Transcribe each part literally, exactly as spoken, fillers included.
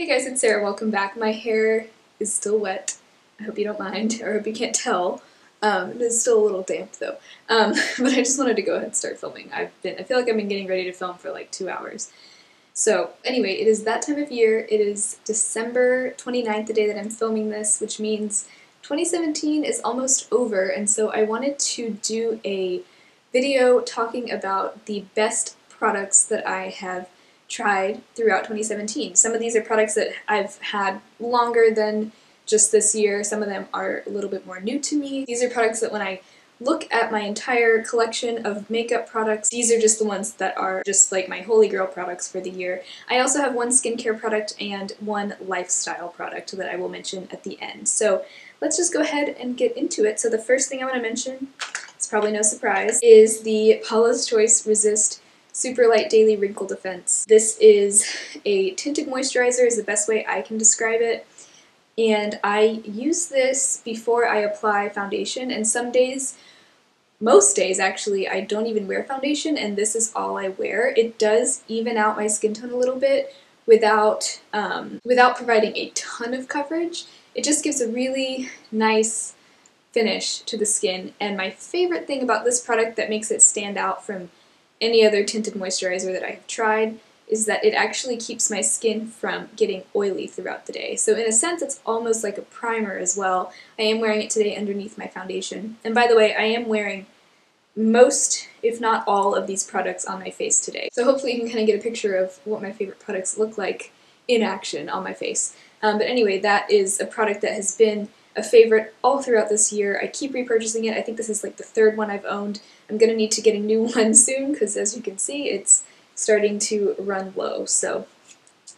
Hey guys, it's Sarah. Welcome back. My hair is still wet. I hope you don't mind, or I hope you can't tell. Um, it is still a little damp though. Um, but I just wanted to go ahead and start filming. I've been, I feel like I've been getting ready to film for like two hours. So anyway, it is that time of year. It is December twenty-ninth, the day that I'm filming this, which means twenty seventeen is almost over. And so I wanted to do a video talking about the best products that I have tried throughout twenty seventeen. Some of these are products that I've had longer than just this year. Some of them are a little bit more new to me. These are products that when I look at my entire collection of makeup products, these are just the ones that are just like my holy grail products for the year. I also have one skincare product and one lifestyle product that I will mention at the end. So let's just go ahead and get into it. So the first thing I want to mention, it's probably no surprise, is the Paula's Choice Resist Super Light Daily Wrinkle Defense. This is a tinted moisturizer is the best way I can describe it. And I use this before I apply foundation, and some days, most days actually, I don't even wear foundation and this is all I wear. It does even out my skin tone a little bit without, um, without providing a ton of coverage. It just gives a really nice finish to the skin, and my favorite thing about this product that makes it stand out from any other tinted moisturizer that I have tried is that it actually keeps my skin from getting oily throughout the day. So in a sense, it's almost like a primer as well. I am wearing it today underneath my foundation. And by the way, I am wearing most, if not all, of these products on my face today. So hopefully you can kind of get a picture of what my favorite products look like in action on my face. Um, but anyway, that is a product that has been a favorite all throughout this year. I keep repurchasing it. I think this is like the third one I've owned. I'm gonna need to get a new one soon because as you can see, it's starting to run low. So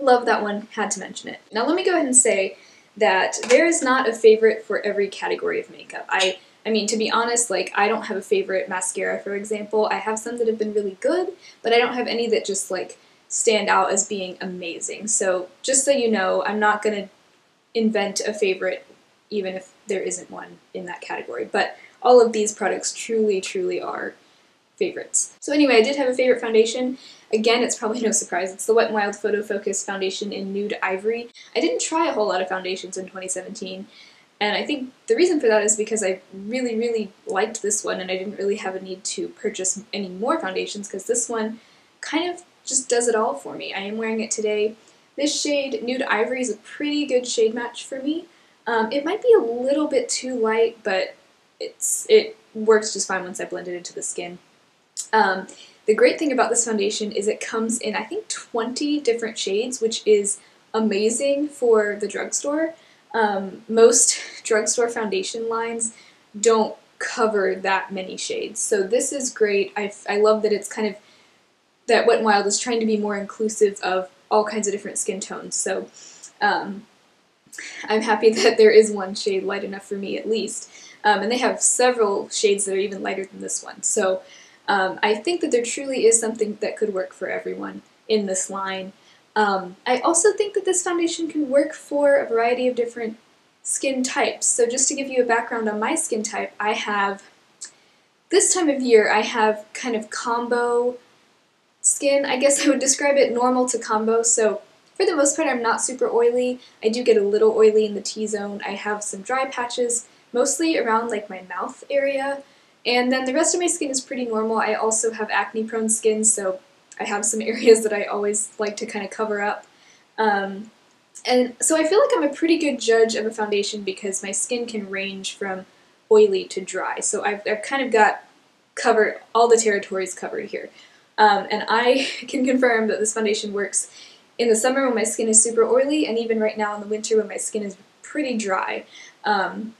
love that one, had to mention it. Now let me go ahead and say that there is not a favorite for every category of makeup. I, I mean, to be honest, like I don't have a favorite mascara, for example. I have some that have been really good, but I don't have any that just like stand out as being amazing. So just so you know, I'm not gonna invent a favorite even if there isn't one in that category. But all of these products truly, truly are favorites. So anyway, I did have a favorite foundation. Again, it's probably no surprise. It's the Wet n Wild Photo Focus Foundation in Nude Ivory. I didn't try a whole lot of foundations in twenty seventeen, and I think the reason for that is because I really, really liked this one, and I didn't really have a need to purchase any more foundations because this one kind of just does it all for me. I am wearing it today. This shade, Nude Ivory, is a pretty good shade match for me. Um, it might be a little bit too light, but it's it works just fine once I blend it into the skin. Um, the great thing about this foundation is it comes in, I think, twenty different shades, which is amazing for the drugstore. Um, most drugstore foundation lines don't cover that many shades, so this is great. I, I love that it's kind of, that Wet n Wild is trying to be more inclusive of all kinds of different skin tones, so um, I'm happy that there is one shade light enough for me at least, um, and they have several shades that are even lighter than this one, so um, I think that there truly is something that could work for everyone in this line. Um, I also think that this foundation can work for a variety of different skin types, so just to give you a background on my skin type, I have, this time of year I have kind of combo skin, I guess I would describe it normal to combo, so for the most part, I'm not super oily. I do get a little oily in the T-zone. I have some dry patches, mostly around like my mouth area. And then the rest of my skin is pretty normal. I also have acne-prone skin, so I have some areas that I always like to kind of cover up. Um, and so I feel like I'm a pretty good judge of a foundation because my skin can range from oily to dry. So I've, I've kind of got covered, all the territories covered here. Um, and I can confirm that this foundation works in the summer when my skin is super oily, and even right now in the winter when my skin is pretty dry, um,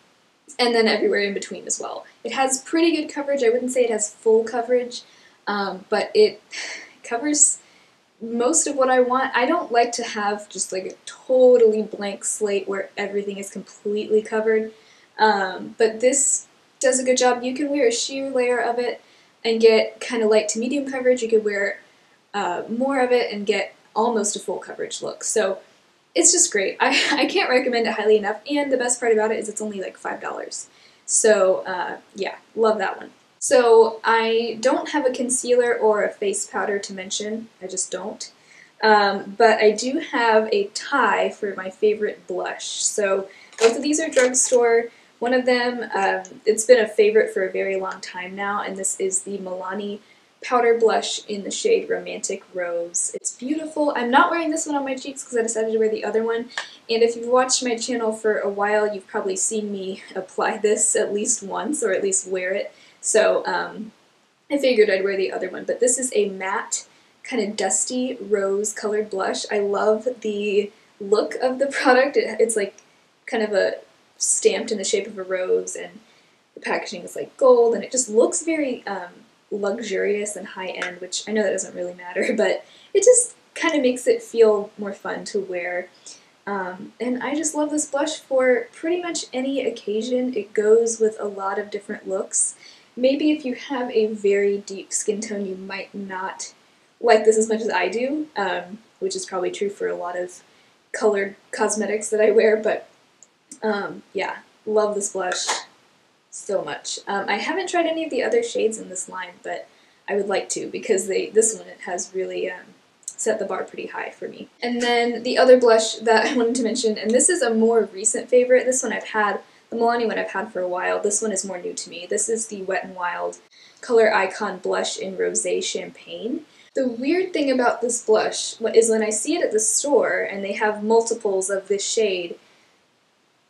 and then everywhere in between as well. It has pretty good coverage. I wouldn't say it has full coverage, um, but it covers most of what I want. I don't like to have just like a totally blank slate where everything is completely covered, um, but this does a good job. You can wear a sheer layer of it and get kind of light to medium coverage. You could wear uh, more of it and get almost a full coverage look, so it's just great. I, I can't recommend it highly enough, and the best part about it is it's only like five dollars, so uh, yeah, love that one. So I don't have a concealer or a face powder to mention, I just don't, Um, but I do have a tie for my favorite blush. So both of these are drugstore. One of them, um, it's been a favorite for a very long time now, and this is the Milani powder blush in the shade Romantic Rose. It's beautiful. I'm not wearing this one on my cheeks because I decided to wear the other one. And if you've watched my channel for a while, you've probably seen me apply this at least once, or at least wear it. So um, I figured I'd wear the other one. But this is a matte, kind of dusty rose colored blush. I love the look of the product. It, it's like kind of a stamped in the shape of a rose, and the packaging is like gold, and it just looks very um, luxurious and high-end, which I know that doesn't really matter, but it just kind of makes it feel more fun to wear. Um, and I just love this blush for pretty much any occasion. It goes with a lot of different looks. Maybe if you have a very deep skin tone, you might not like this as much as I do, um, which is probably true for a lot of colored cosmetics that I wear, but um, yeah, love this blush so much. Um, I haven't tried any of the other shades in this line, but I would like to, because they this one it has really um, set the bar pretty high for me. And then the other blush that I wanted to mention, and this is a more recent favorite. This one I've had, the Milani one I've had for a while. This one is more new to me. This is the Wet n Wild Color Icon Blush in Rosé Champagne. The weird thing about this blush is when I see it at the store and they have multiples of this shade,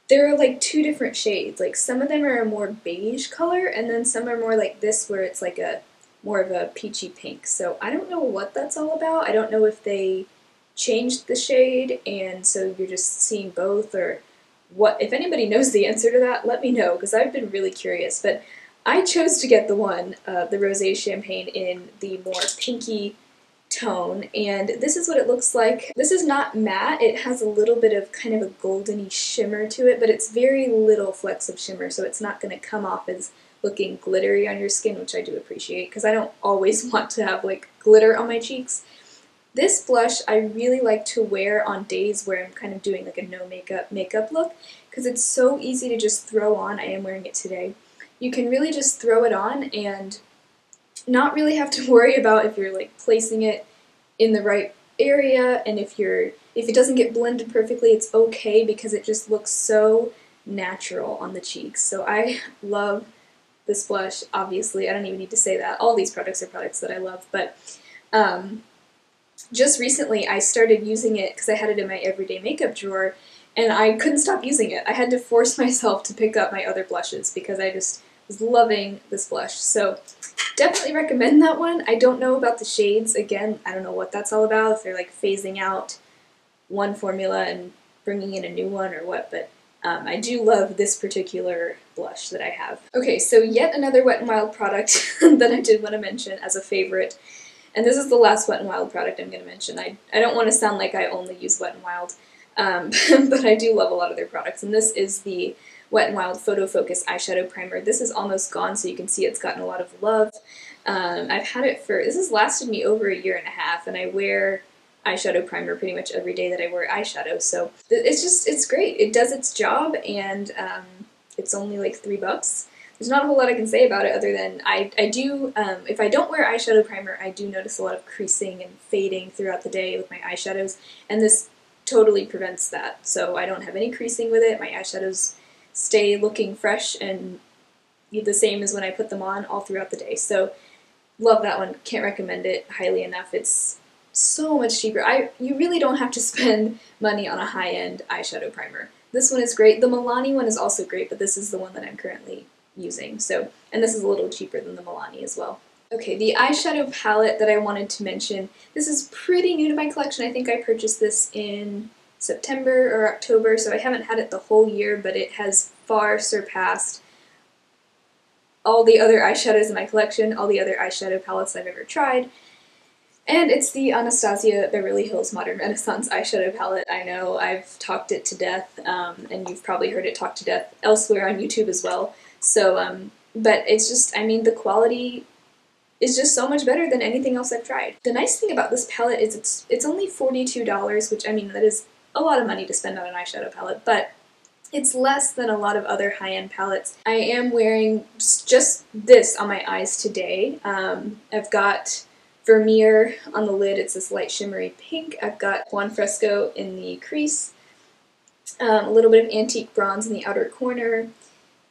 there are like two different shades. Like some of them are a more beige color, and then some are more like this where it's like a more of a peachy pink. So I don't know what that's all about. I don't know if they changed the shade and so you're just seeing both, or what. If anybody knows the answer to that, let me know, because I've been really curious. But I chose to get the one, uh, the Rosé Champagne, in the more pinky tone, and this is what it looks like. This is not matte. It has a little bit of kind of a goldeny shimmer to it, but it's very little flecks of shimmer, so it's not going to come off as looking glittery on your skin, which I do appreciate, because I don't always want to have like glitter on my cheeks. This blush I really like to wear on days where I'm kind of doing like a no makeup makeup look, because it's so easy to just throw on. I am wearing it today. You can really just throw it on and not really have to worry about if you're like placing it in the right area, and if you're if it doesn't get blended perfectly, it's okay, because it just looks so natural on the cheeks. So I love this blush. Obviously, I don't even need to say that. All these products are products that I love, but um, just recently I started using it because I had it in my everyday makeup drawer, and I couldn't stop using it. I had to force myself to pick up my other blushes because I just was loving this blush. So definitely recommend that one. I don't know about the shades. Again, I don't know what that's all about, if they're like phasing out one formula and bringing in a new one or what, but um, I do love this particular blush that I have. Okay, so yet another Wet n Wild product that I did want to mention as a favorite. And this is the last Wet n Wild product I'm going to mention. I, I don't want to sound like I only use Wet n Wild, Um, but I do love a lot of their products, and this is the Wet n Wild Photo Focus Eyeshadow Primer. This is almost gone, so you can see it's gotten a lot of love. Um, I've had it for, this has lasted me over a year and a half, and I wear eyeshadow primer pretty much every day that I wear eyeshadow, so it's just, it's great. It does its job, and um, it's only like three bucks. There's not a whole lot I can say about it other than I, I do, um, if I don't wear eyeshadow primer, I do notice a lot of creasing and fading throughout the day with my eyeshadows, and this totally prevents that. So I don't have any creasing with it. My eyeshadows stay looking fresh and the same as when I put them on all throughout the day. So love that one. Can't recommend it highly enough. It's so much cheaper. I you really don't have to spend money on a high-end eyeshadow primer. This one is great. The Milani one is also great, but this is the one that I'm currently using. So, and this is a little cheaper than the Milani as well. Okay, the eyeshadow palette that I wanted to mention, this is pretty new to my collection. I think I purchased this in September or October, so I haven't had it the whole year, but it has far surpassed all the other eyeshadows in my collection, all the other eyeshadow palettes I've ever tried. And it's the Anastasia Beverly Hills Modern Renaissance Eyeshadow Palette. I know I've talked it to death, um, and you've probably heard it talked to death elsewhere on YouTube as well. So, um, but it's just, I mean, the quality is just so much better than anything else I've tried. The nice thing about this palette is it's it's only forty-two dollars, which, I mean, that is a lot of money to spend on an eyeshadow palette, but it's less than a lot of other high-end palettes. I am wearing just this on my eyes today. Um, I've got Vermeer. On the lid it's this light shimmery pink. I've got Juan Fresco in the crease, um, a little bit of antique bronze in the outer corner,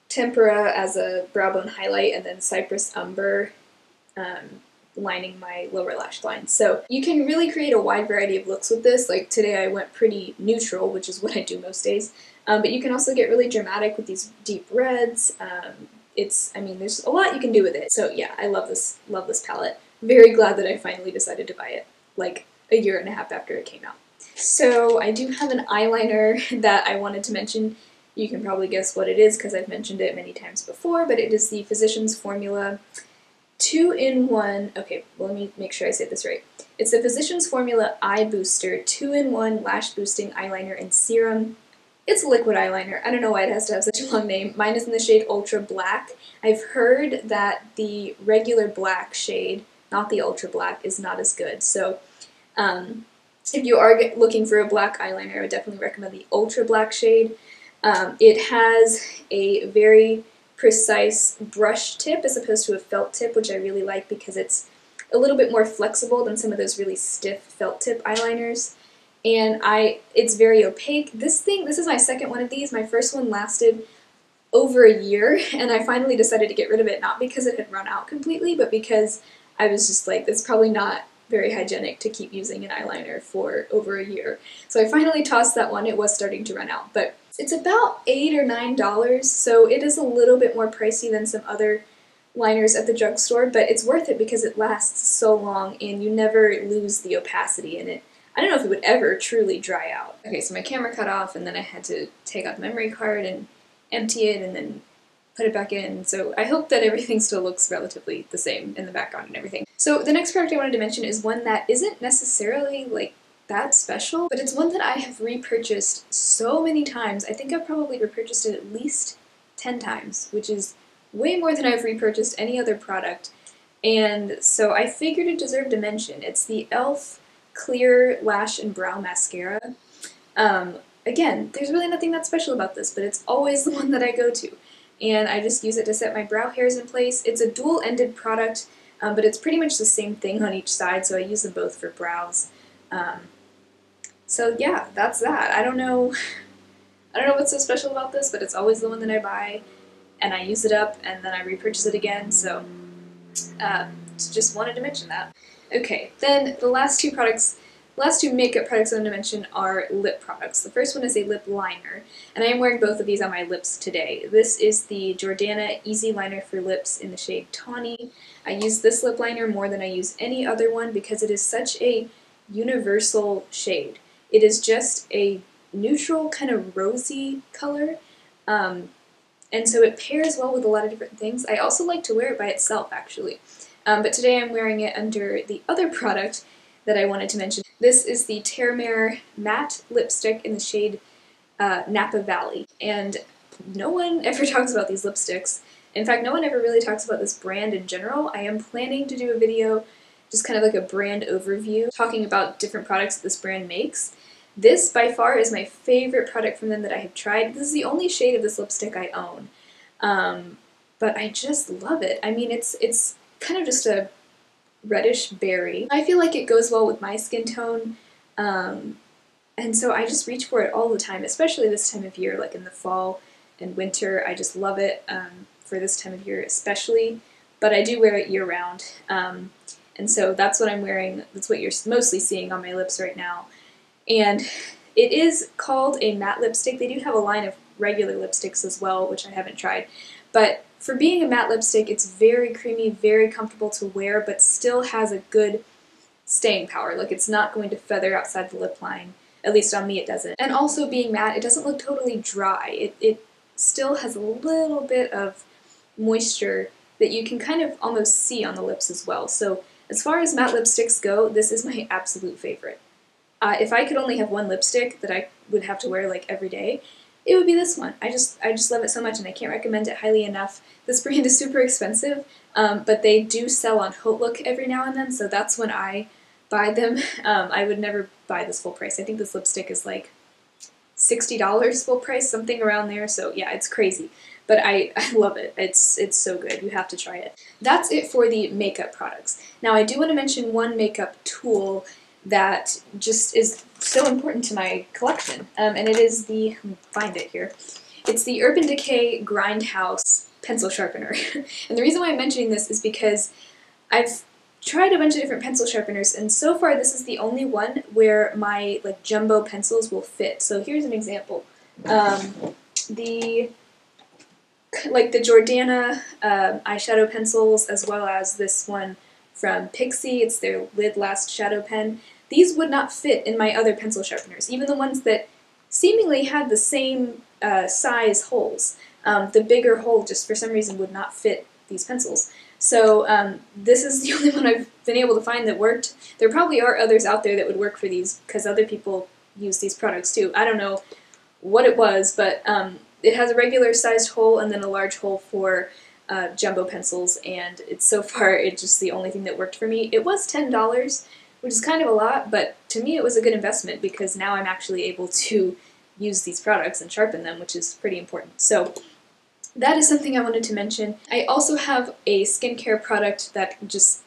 tempera as a brow bone highlight, and then cypress umber um, lining my lower lash line. So you can really create a wide variety of looks with this. Like today I went pretty neutral, which is what I do most days, um, but you can also get really dramatic with these deep reds. Um, it's, I mean, there's a lot you can do with it. So yeah, I love this, love this palette. Very glad that I finally decided to buy it like a year and a half after it came out. So I do have an eyeliner that I wanted to mention. You can probably guess what it is because I've mentioned it many times before, but it is the Physician's Formula two in one, okay, well, let me make sure I say this right. It's the Physician's Formula Eye Booster two in one Lash Boosting Eyeliner and Serum. It's a liquid eyeliner. I don't know why it has to have such a long name. Mine is in the shade Ultra Black. I've heard that the regular black shade, not the Ultra Black, is not as good. So um, if you are looking for a black eyeliner, I would definitely recommend the Ultra Black shade. Um, it has a very precise brush tip as opposed to a felt tip, which I really like because it's a little bit more flexible than some of those really stiff felt tip eyeliners. And I, it's very opaque. This thing, this is my second one of these. My first one lasted over a year, and I finally decided to get rid of it, not because it had run out completely, but because I was just like, it's probably not very hygienic to keep using an eyeliner for over a year. So I finally tossed that one. It was starting to run out, but it's about eight or nine dollars, so it is a little bit more pricey than some other liners at the drugstore, but it's worth it because it lasts so long and you never lose the opacity in it. I don't know if it would ever truly dry out. Okay, so my camera cut off, and then I had to take out the memory card and empty it and then put it back in, so I hope that everything still looks relatively the same in the background and everything. So the next product I wanted to mention is one that isn't necessarily like that special, but it's one that I have repurchased so many times. I think I've probably repurchased it at least ten times, which is way more than I've repurchased any other product, and so I figured it deserved a mention. It's the E L F Clear Lash and Brow Mascara. Um, again, there's really nothing that special about this, but it's always the one that I go to, and I just use it to set my brow hairs in place. It's a dual-ended product, um, but it's pretty much the same thing on each side, so I use them both for brows. Um, So yeah, that's that. I don't know I don't know what's so special about this, but it's always the one that I buy, and I use it up, and then I repurchase it again, so uh, just wanted to mention that. Okay, then the last two products, the last two makeup products I wanted to mention are lip products. The first one is a lip liner, and I am wearing both of these on my lips today. This is the Jordana Easy Liner for Lips in the shade Tawny. I use this lip liner more than I use any other one because it is such a universal shade. It is just a neutral, kind of rosy color, um, and so it pairs well with a lot of different things. I also like to wear it by itself, actually, um, but today I'm wearing it under the other product that I wanted to mention. This is the Terre Mere Matte Lipstick in the shade uh, Napa Valley, and no one ever talks about these lipsticks. In fact, no one ever really talks about this brand in general. I am planning to do a video, just kind of like a brand overview, talking about different products this brand makes. This, by far, is my favorite product from them that I have tried. This is the only shade of this lipstick I own, um, but I just love it. I mean, it's it's kind of just a reddish berry. I feel like it goes well with my skin tone, um, and so I just reach for it all the time, especially this time of year, like in the fall and winter. I just love it um, for this time of year especially, but I do wear it year-round. Um, And so that's what I'm wearing. That's what you're mostly seeing on my lips right now. And it is called a matte lipstick. They do have a line of regular lipsticks as well, which I haven't tried. But for being a matte lipstick, it's very creamy, very comfortable to wear, but still has a good staying power. Like, it's not going to feather outside the lip line. At least on me it doesn't. And also being matte, it doesn't look totally dry. It, it still has a little bit of moisture that you can kind of almost see on the lips as well. So as far as matte lipsticks go, this is my absolute favorite. Uh, if I could only have one lipstick that I would have to wear like every day, it would be this one. I just I just love it so much, and I can't recommend it highly enough. This brand is super expensive, um, but they do sell on HauteLook every now and then, so that's when I buy them. Um, I would never buy this full price. I think this lipstick is like sixty dollars full price, something around there, so yeah, it's crazy. but I, I love it. It's, it's so good. You have to try it. That's it for the makeup products. Now I do want to mention one makeup tool that just is so important to my collection, um, and it is the, find it here, it's the Urban Decay Grindhouse Pencil Sharpener. And the reason why I'm mentioning this is because I've tried a bunch of different pencil sharpeners, and so far this is the only one where my like jumbo pencils will fit. So here's an example. Um, the like the Jordana uh, eyeshadow pencils, as well as this one from Pixie, it's their Lid Last Shadow Pen. These would not fit in my other pencil sharpeners, even the ones that seemingly had the same uh, size holes. Um, the bigger hole just for some reason would not fit these pencils. So um, this is the only one I've been able to find that worked. There probably are others out there that would work for these, because other people use these products too. I don't know what it was, but um, it has a regular sized hole and then a large hole for uh, jumbo pencils, and it's so far it's just the only thing that worked for me. It was ten dollars, which is kind of a lot, but to me it was a good investment because now I'm actually able to use these products and sharpen them, which is pretty important. So that is something I wanted to mention. I also have a skincare product that just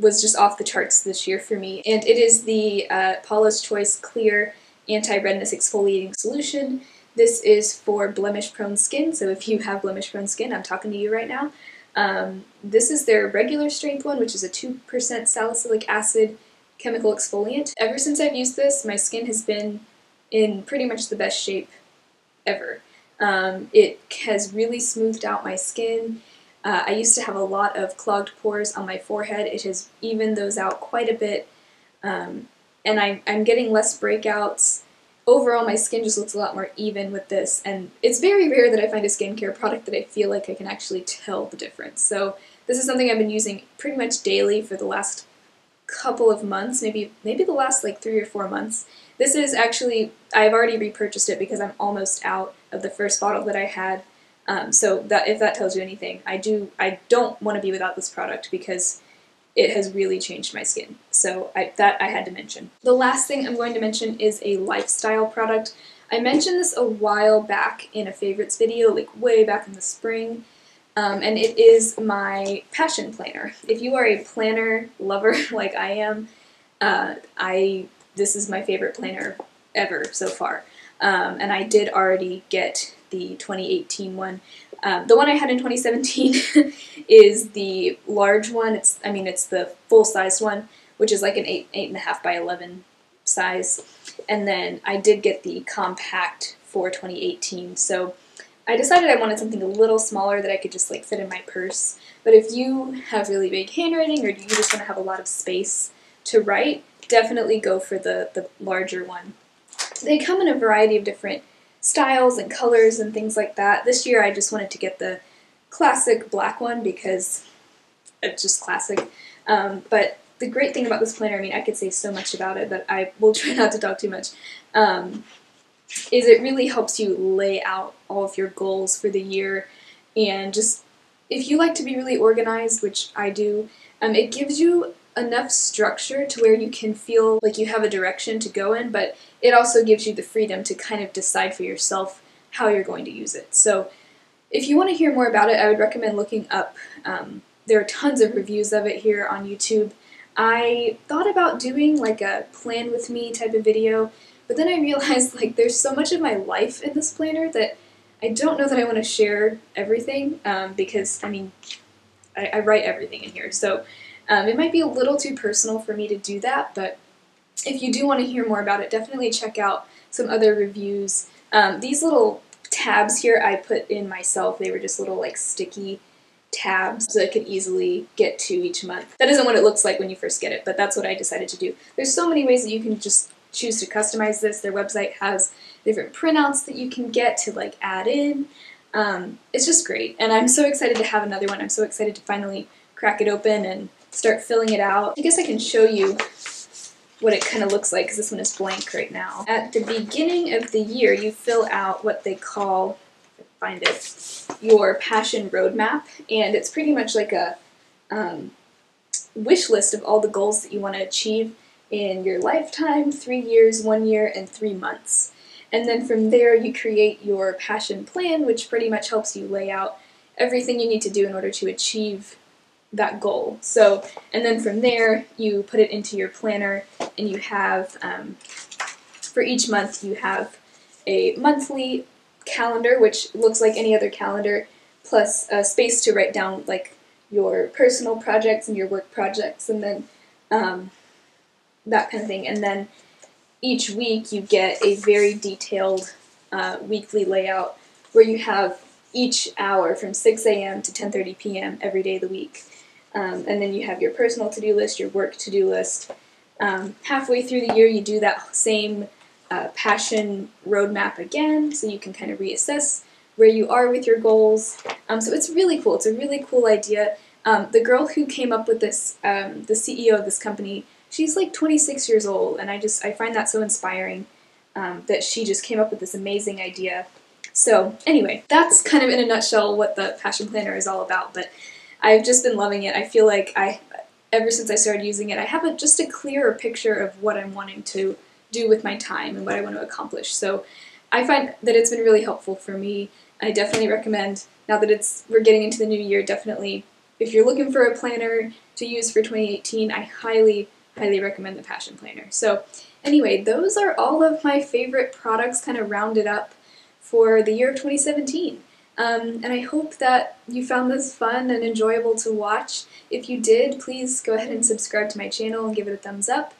was just off the charts this year for me, and it is the uh, Paula's Choice Clear Anti-Redness Exfoliating Solution. This is for blemish-prone skin, so if you have blemish-prone skin, I'm talking to you right now. Um, this is their regular strength one, which is a two percent salicylic acid chemical exfoliant. Ever since I've used this, my skin has been in pretty much the best shape ever. Um, it has really smoothed out my skin. Uh, I used to have a lot of clogged pores on my forehead. It has evened those out quite a bit, um, and I, I'm getting less breakouts. Overall, my skin just looks a lot more even with this, and it's very rare that I find a skincare product that I feel like I can actually tell the difference. So this is something I've been using pretty much daily for the last couple of months, maybe maybe the last like three or four months. This is actually, I've already repurchased it because I'm almost out of the first bottle that I had. Um, so that if that tells you anything, I do I don't want to be without this product because it has really changed my skin. So I, that I had to mention. The last thing I'm going to mention is a lifestyle product. I mentioned this a while back in a favorites video, like way back in the spring. Um, and it is my Passion Planner. If you are a planner lover like I am, uh, I this is my favorite planner ever so far. Um, and I did already get the twenty eighteen one. Um, the one I had in twenty seventeen is the large one. It's I mean it's the full-sized one, which is like an eight eight and a half by eleven size. And then I did get the compact for twenty eighteen. So I decided I wanted something a little smaller that I could just like fit in my purse. But if you have really big handwriting or do you just want to have a lot of space to write, definitely go for the, the larger one. They come in a variety of different styles and colors and things like that. This year I just wanted to get the classic black one because it's just classic. Um, but the great thing about this planner, I mean I could say so much about it, but I will try not to talk too much. Um, is it really helps you lay out all of your goals for the year, and just if you like to be really organized, which I do, um, it gives you enough structure to where you can feel like you have a direction to go in, but it also gives you the freedom to kind of decide for yourself how you're going to use it. So if you want to hear more about it, I would recommend looking up, um, there are tons of reviews of it here on YouTube. I thought about doing like a plan with me type of video, but then I realized like there's so much of my life in this planner that I don't know that I want to share everything, um, because I mean I, I write everything in here, so um, it might be a little too personal for me to do that. But if you do want to hear more about it, definitely check out some other reviews. Um, these little tabs here I put in myself. They were just little like sticky tabs so I could easily get to each month. That isn't what it looks like when you first get it, but that's what I decided to do. There's so many ways that you can just choose to customize this. Their website has different printouts that you can get to like add in. Um, it's just great, and I'm so excited to have another one. I'm so excited to finally crack it open and start filling it out. I guess I can show you what it kind of looks like because this one is blank right now. At the beginning of the year you fill out what they call, find it, your passion roadmap, and it's pretty much like a um, wish list of all the goals that you want to achieve in your lifetime, three years, one year, and three months. And then from there you create your passion plan, which pretty much helps you lay out everything you need to do in order to achieve that goal. So, and then from there you put it into your planner, and you have, um, for each month you have a monthly calendar, which looks like any other calendar, plus a space to write down like your personal projects and your work projects, and then um, that kind of thing. And then each week you get a very detailed uh, weekly layout where you have each hour from six A M to ten thirty P M every day of the week. Um, and then you have your personal to-do list, your work to-do list. Um, halfway through the year you do that same uh, passion roadmap again, so you can kind of reassess where you are with your goals. Um, so it's really cool. It's a really cool idea. Um, the girl who came up with this, um, the C E O of this company, she's like twenty-six years old, and I just I find that so inspiring um, that she just came up with this amazing idea. So anyway, that's kind of in a nutshell what the Passion Planner is all about, but I've just been loving it. I feel like I, ever since I started using it, I have a, just a clearer picture of what I'm wanting to do with my time and what I want to accomplish. So I find that it's been really helpful for me. I definitely recommend, now that it's we're getting into the new year, definitely if you're looking for a planner to use for twenty eighteen, I highly, highly recommend the Passion Planner. So anyway, those are all of my favorite products kind of rounded up for the year of twenty seventeen. Um, and I hope that you found this fun and enjoyable to watch. If you did, please go ahead and subscribe to my channel and give it a thumbs up.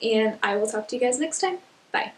And I will talk to you guys next time. Bye.